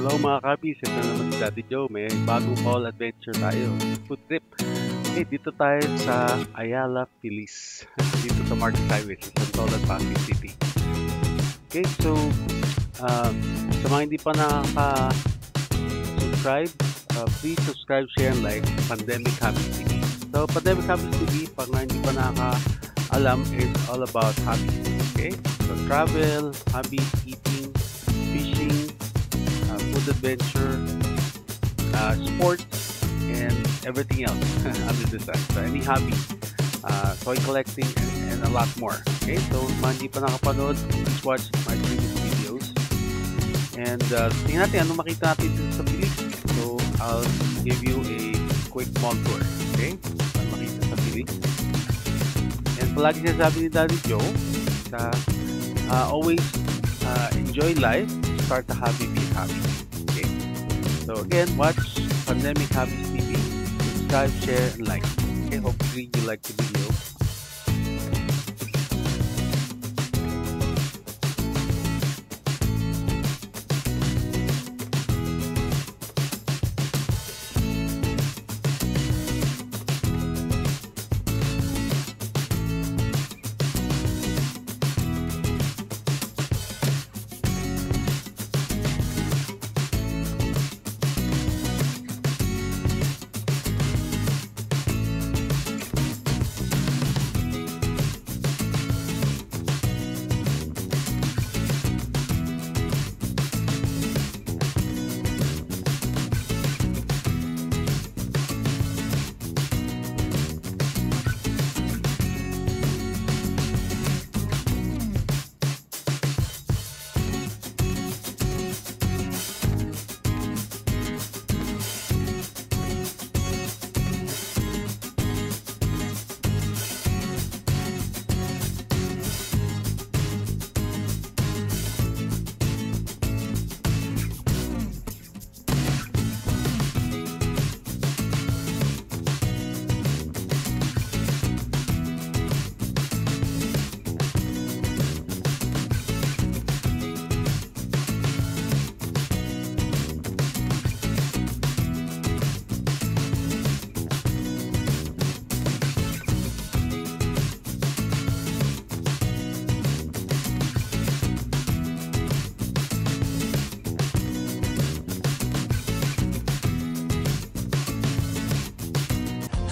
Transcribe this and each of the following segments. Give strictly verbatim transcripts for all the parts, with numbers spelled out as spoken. Hello mga kapis, ito naman si Daddy Joe. May bagong all adventure tayo, food trip. Okay, dito tayo sa Ayala Feliz. Dito sa Marcos Highway, sa Santola, Pasig City. Okay, so uh, sa mga hindi pa nakaka-subscribe, uh, please subscribe, share, and like Pandemic Happy T V. So Pandemic Happy T V, pag na hindi pa nakaka-alam, is all about hobbies. Okay, so travel, hobbies, eating, fishing, food adventure, uh, sports, and everything else under the sun. So any hobby, uh, toy collecting, and, and a lot more. Okay, so if hindi pa nakapanood, please watch my previous videos. And uh, tingnan natin anong makita natin sa Feliz. So I'll give you a quick mall tour. Okay, ano makita sa Feliz. And palagi sinasabi ni Daddy Joe, uh, uh, always uh, enjoy life, start the hobby, be happy. So again, watch Pandemic Happy T V, subscribe, share, and like. Okay, hopefully you like the video.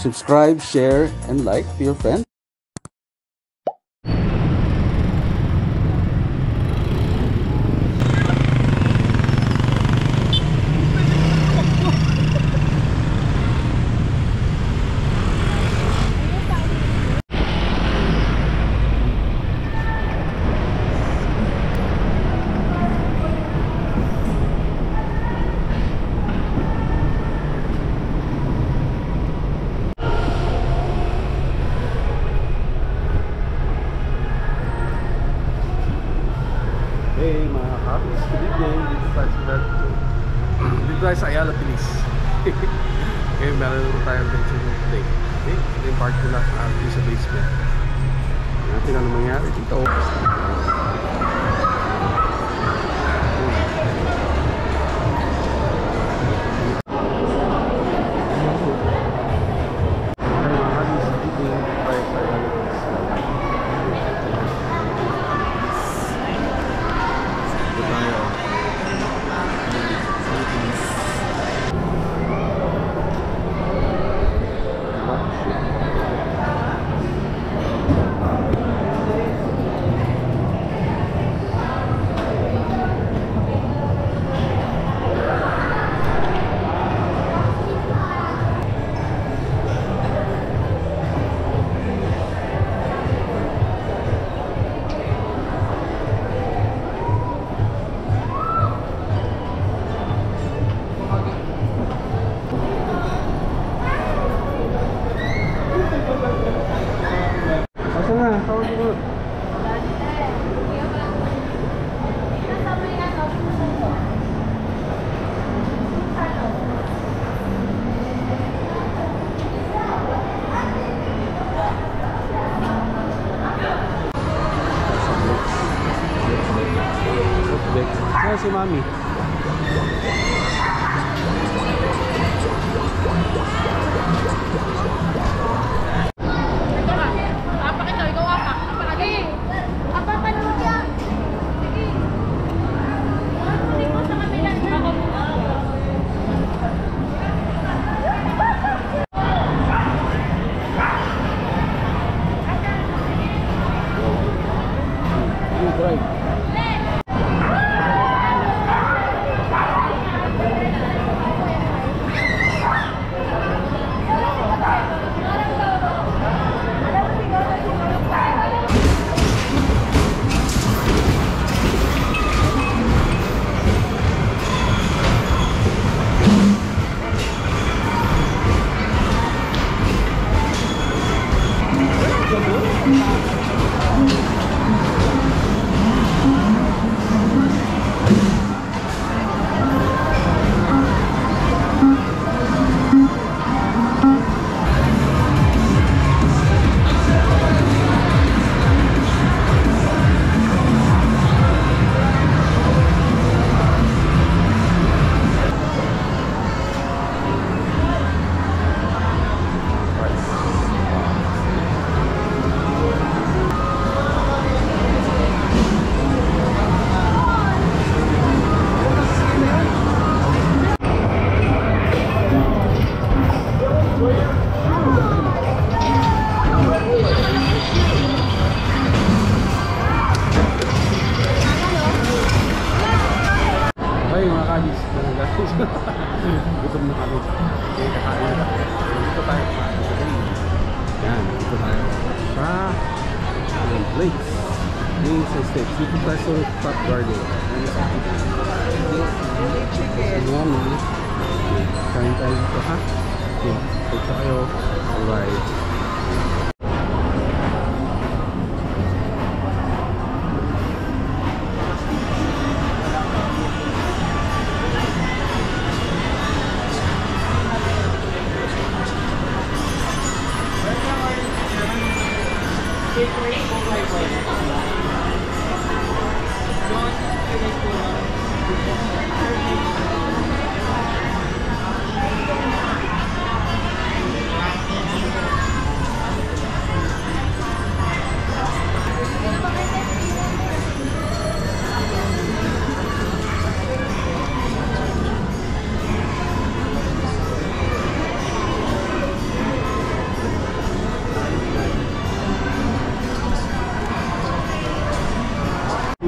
Subscribe, share, and like to your friends. Guys, Ayala Feliz. Okay, meron naman tayong adventure today. Okay, ito yung park nila uh, sa basement. Tignan natin ano mangyari dito. Si mami.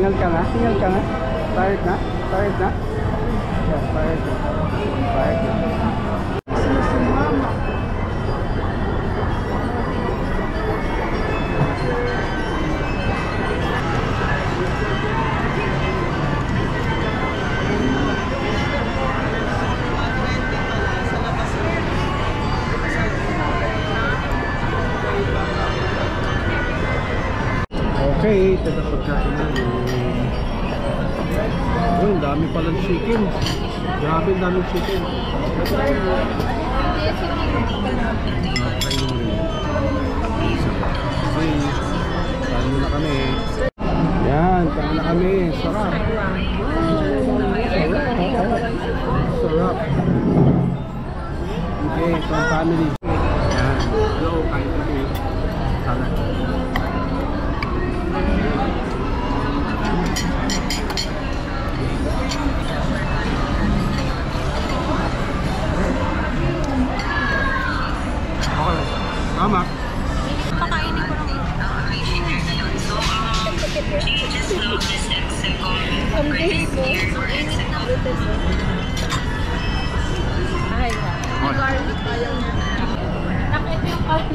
Tingal ka na, tingal ka na. Tired na, tired na. Yeah, tired na. Tired na. Okay, tada pagkain namin. Oh, ang dami palang chicken. Grabe ang daming chicken. Okay, kain muna kami. Yan, kain na kami. Sarap. Sarap. Okay, so family. Yan, hello, kain na kami. Sarap. Okay, tama. Pakainin ko lang. Ay, garlic ayaw niya. Nakita yung part na